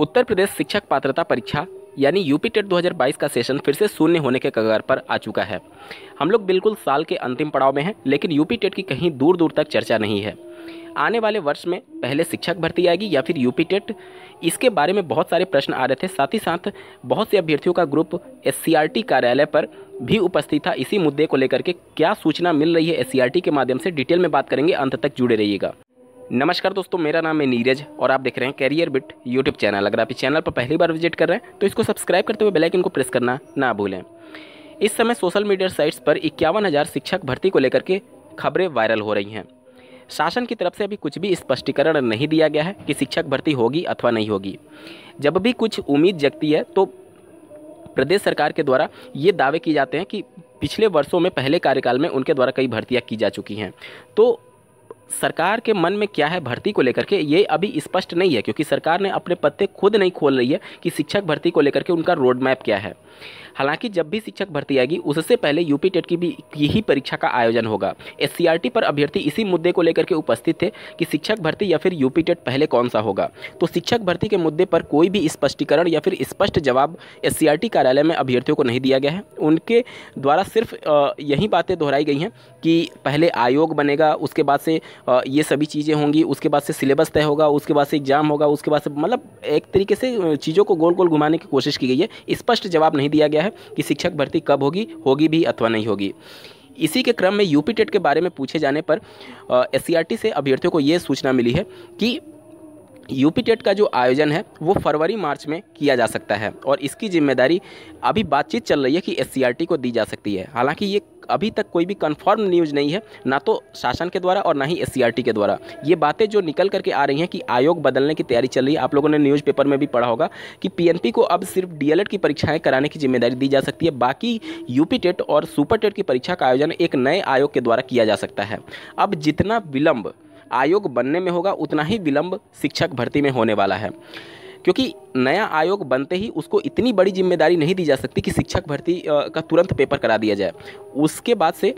उत्तर प्रदेश शिक्षक पात्रता परीक्षा यानी यूपीटेट 2022 का सेशन फिर से शून्य होने के कगार पर आ चुका है। हम लोग बिल्कुल साल के अंतिम पड़ाव में हैं, लेकिन यूपीटेट की कहीं दूर दूर तक चर्चा नहीं है। आने वाले वर्ष में पहले शिक्षक भर्ती आएगी या फिर यूपीटेट, इसके बारे में बहुत सारे प्रश्न आ रहे थे। साथ ही साथ बहुत से अभ्यर्थियों का ग्रुप SCERT कार्यालय पर भी उपस्थित था। इसी मुद्दे को लेकर के क्या सूचना मिल रही है SCERT के माध्यम से, डिटेल में बात करेंगे, अंत तक जुड़े रहिएगा। नमस्कार दोस्तों, मेरा नाम है नीरज और आप देख रहे हैं कैरियर बिट यूट्यूब चैनल। अगर आप इस चैनल पर पहली बार विजिट कर रहे हैं तो इसको सब्सक्राइब करते हुए बेल आइकन को प्रेस करना ना भूलें। इस समय सोशल मीडिया साइट्स पर 51,000 शिक्षक भर्ती को लेकर के खबरें वायरल हो रही हैं। शासन की तरफ से अभी कुछ भी स्पष्टीकरण नहीं दिया गया है कि शिक्षक भर्ती होगी अथवा नहीं होगी। जब भी कुछ उम्मीद जगती है तो प्रदेश सरकार के द्वारा ये दावे किए जाते हैं कि पिछले वर्षों में पहले कार्यकाल में उनके द्वारा कई भर्तियाँ की जा चुकी हैं। तो सरकार के मन में क्या है भर्ती को लेकर के, ये अभी स्पष्ट नहीं है, क्योंकि सरकार ने अपने पत्ते खुद नहीं खोल रही है कि शिक्षक भर्ती को लेकर के उनका रोड मैप क्या है। हालांकि जब भी शिक्षक भर्ती आएगी उससे पहले यूपीटेट की भी यही परीक्षा का आयोजन होगा। SCERT पर अभ्यर्थी इसी मुद्दे को लेकर के उपस्थित थे कि शिक्षक भर्ती या फिर यूपीटेट पहले कौन सा होगा। तो शिक्षक भर्ती के मुद्दे पर कोई भी स्पष्टीकरण या फिर स्पष्ट जवाब SCERT कार्यालय में अभ्यर्थियों को नहीं दिया गया है। उनके द्वारा सिर्फ यही बातें दोहराई गई हैं कि पहले आयोग बनेगा, उसके बाद से ये सभी चीज़ें होंगी, उसके बाद से सिलेबस तय होगा, उसके बाद से एग्जाम होगा, उसके बाद से, मतलब एक तरीके से चीज़ों को गोल गोल घुमाने की कोशिश की गई है। स्पष्ट जवाब नहीं दिया गया है कि शिक्षक भर्ती कब होगी, होगी भी अथवा नहीं होगी। इसी के क्रम में यूपीटेट के बारे में पूछे जाने पर SCERT से अभ्यर्थियों को ये सूचना मिली है कि यूपीटेट का जो आयोजन है वो फरवरी मार्च में किया जा सकता है और इसकी जिम्मेदारी अभी बातचीत चल रही है कि SCERT को दी जा सकती है। हालांकि ये अभी तक कोई भी कंफर्म न्यूज़ नहीं है, ना तो शासन के द्वारा और ना ही SCERT के द्वारा। ये बातें जो निकल करके आ रही हैं कि आयोग बदलने की तैयारी चल रही है। आप लोगों ने न्यूज़पेपर में भी पढ़ा होगा कि PNP को अब सिर्फ DLED की परीक्षाएं कराने की जिम्मेदारी दी जा सकती है, बाकी यूपीटेट और सुपरटेट की परीक्षा का आयोजन एक नए आयोग के द्वारा किया जा सकता है। अब जितना विलम्ब आयोग बनने में होगा उतना ही विलंब शिक्षक भर्ती में होने वाला है, क्योंकि नया आयोग बनते ही उसको इतनी बड़ी जिम्मेदारी नहीं दी जा सकती कि शिक्षक भर्ती का तुरंत पेपर करा दिया जाए। उसके बाद से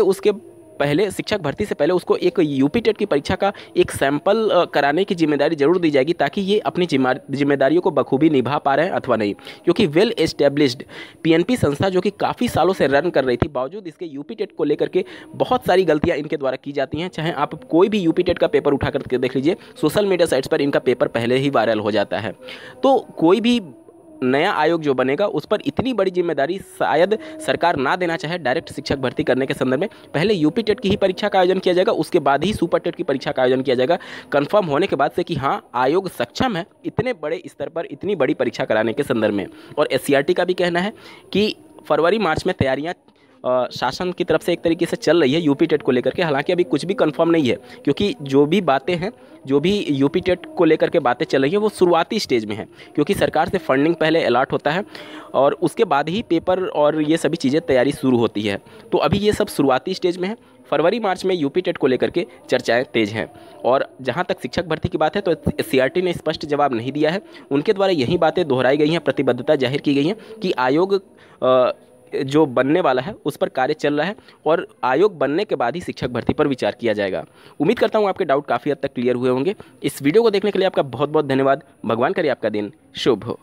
उसके पहले शिक्षक भर्ती से पहले उसको एक यूपीटेट की परीक्षा का एक सैंपल कराने की जिम्मेदारी जरूर दी जाएगी, ताकि ये अपनी जिम्मेदारियों को बखूबी निभा पा रहे हैं अथवा नहीं। क्योंकि वेल एस्टेब्लिश्ड PNP संस्था जो कि काफ़ी सालों से रन कर रही थी, बावजूद इसके यूपीटेट को लेकर के बहुत सारी गलतियाँ इनके द्वारा की जाती हैं। चाहे आप कोई भी यूपीटेट का पेपर उठा करके देख लीजिए, सोशल मीडिया साइट्स पर इनका पेपर पहले ही वायरल हो जाता है। तो कोई भी नया आयोग जो बनेगा उस पर इतनी बड़ी जिम्मेदारी शायद सरकार ना देना चाहे। डायरेक्ट शिक्षक भर्ती करने के संदर्भ में पहले यूपीटेट की ही परीक्षा का आयोजन किया जाएगा, उसके बाद ही सुपरटेट की परीक्षा का आयोजन किया जाएगा, कंफर्म होने के बाद से कि हाँ आयोग सक्षम है इतने बड़े स्तर पर इतनी बड़ी परीक्षा कराने के संदर्भ में। और SCERT का भी कहना है कि फरवरी मार्च में तैयारियाँ शासन की तरफ से एक तरीके से चल रही है यूपीटेट को लेकर के। हालांकि अभी कुछ भी कंफर्म नहीं है, क्योंकि जो भी बातें हैं, जो भी यूपीटेट को लेकर के बातें चल रही हैं वो शुरुआती स्टेज में है, क्योंकि सरकार से फंडिंग पहले अलॉट होता है और उसके बाद ही पेपर और ये सभी चीज़ें तैयारी शुरू होती है। तो अभी ये सब शुरुआती स्टेज में है। फरवरी मार्च में यूपीटेट को लेकर के चर्चाएं तेज हैं। और जहां तक शिक्षक भर्ती की बात है तो SCERT ने स्पष्ट जवाब नहीं दिया है। उनके द्वारा यही बातें दोहराई गई हैं, प्रतिबद्धता जाहिर की गई है कि आयोग जो बनने वाला है उस पर कार्य चल रहा है और आयोग बनने के बाद ही शिक्षक भर्ती पर विचार किया जाएगा। उम्मीद करता हूँ आपके डाउट काफ़ी हद तक क्लियर हुए होंगे। इस वीडियो को देखने के लिए आपका बहुत बहुत धन्यवाद। भगवान करे आपका दिन शुभ हो।